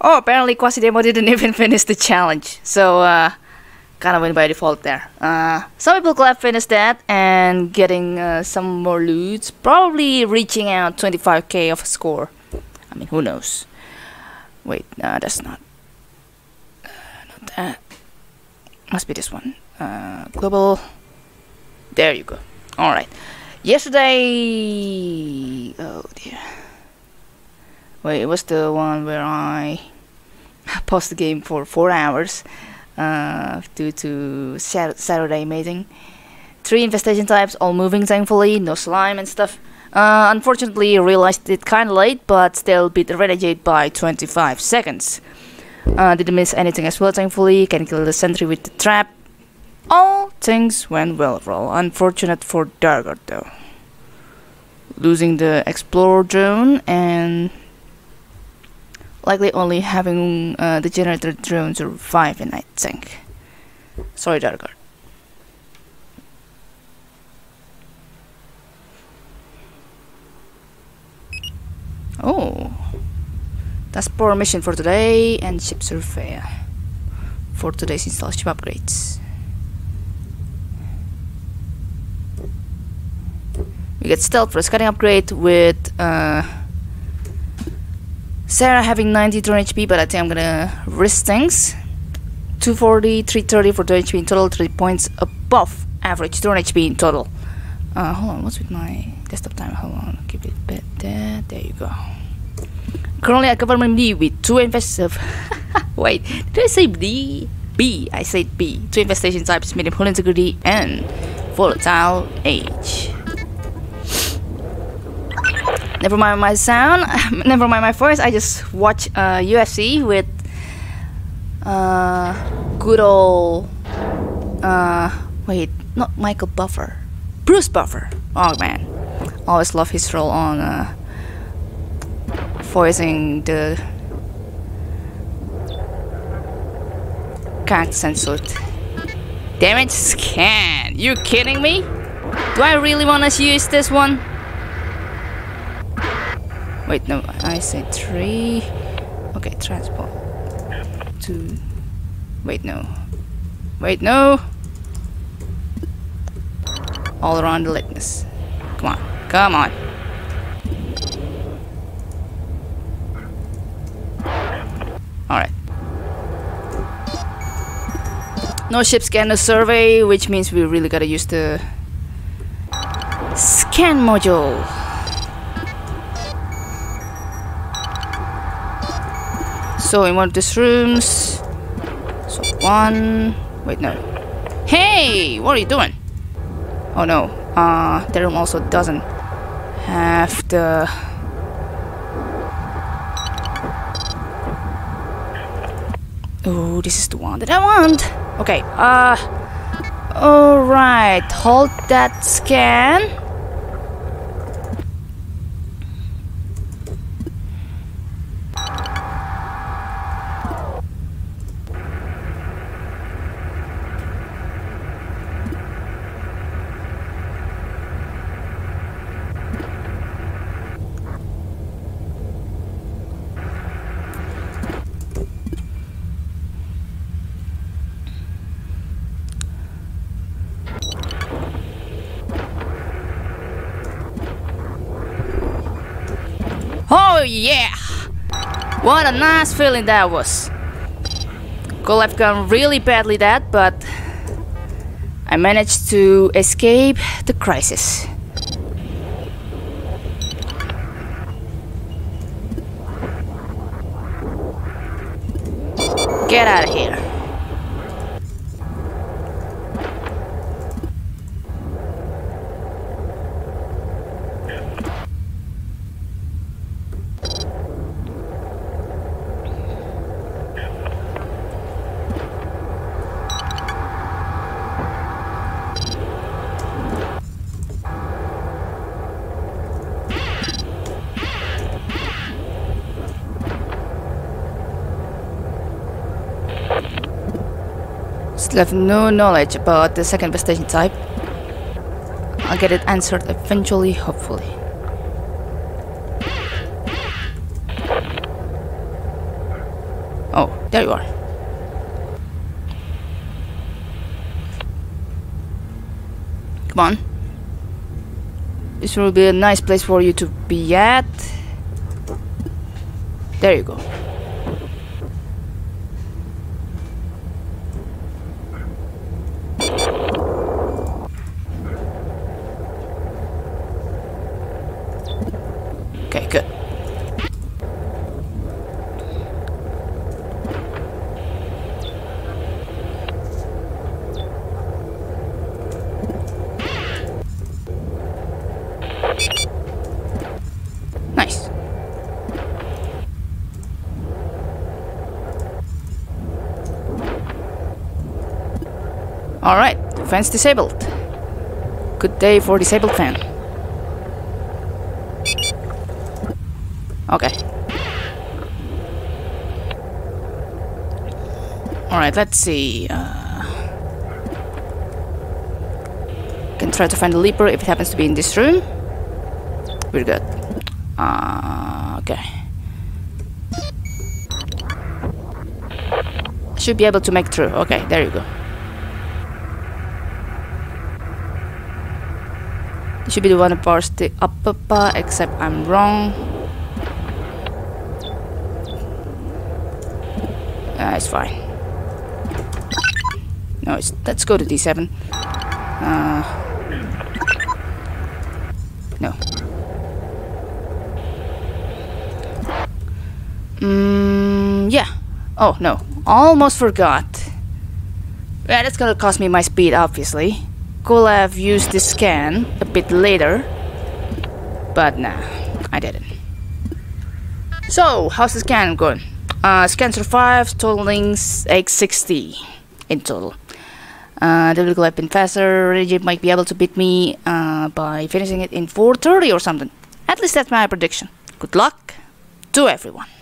Oh, apparently Quasi Demo didn't even finish the challenge, so kind of went by default there. Some people could have finished that and getting some more loots, probably reaching out 25k of a score. I mean, who knows? Wait, no, that's not that. Must be this one. Global. There you go. All right. Yesterday. Oh dear. Wait, it was the one where I paused the game for 4 hours due to Saturday mating. 3 infestation types, all moving thankfully, no slime and stuff. Unfortunately, I realized it kind of late, but still beat the Renegade by 25 seconds. Didn't miss anything as well, thankfully. Can kill the sentry with the trap. All things went well, bro. Unfortunate for Dargard though. Losing the explorer drone and likely only having the generator drone surviving, I think. Sorry, Dargard. Oh, that's poor mission for today and ship surveyor for today's install ship upgrades. We get stealth for a scouting upgrade with Sarah having 90 drone HP, but I think I'm gonna risk things. 240, 330 for drone HP in total, 3 points above average drone HP in total. Hold on, what's with my desktop time? Hold on, keep it bad there. There you go. Currently a government B with 2 invasive. Wait, did I say D? B, I said B. 2 infestation types, medium hull integrity and volatile age. Never mind my sound, never mind my voice. I just watch UFC with good old wait, not Michael Buffer, Bruce Buffer. Oh man, always love his role on voicing the cat censored. Damn it, scan! You kidding me? Do I really want to use this one? Wait, no, I said 3. Okay, transport 2. Wait, no. Wait, no. All around the lateness. Come on, come on. All right. No ship scanner survey, which means we really gotta use the scan module. So in one of these rooms, so one, wait no, hey, what are you doing? Oh no, the room also doesn't have the oh, this is the one that I want. Okay, all right, hold that scan. Oh yeah! What a nice feeling that was. Could have gone really badly that, but I managed to escape the crisis. Get out of here. Still have no knowledge about the second vestation type. I'll get it answered eventually, hopefully. Oh, there you are. Come on. This will be a nice place for you to be at. There you go. Okay, good. Nice. All right, fans disabled. Good day for disabled fan. Okay. All right, let's see. Can try to find the leaper if it happens to be in this room. We're good. Okay. Should be able to make through. Okay, there you go. It should be the one up the upper, except I'm wrong. It's fine. No, it's, let's go to D7. No. Yeah. Oh, no. Almost forgot. Yeah, that's gonna cost me my speed, obviously. Could have used the scan a bit later, but nah, I didn't. So, how's the scan going? Scan survives, totaling 860 in total. The vehicle have been faster. Renegade might be able to beat me by finishing it in 4:30 or something. At least that's my prediction. Good luck to everyone.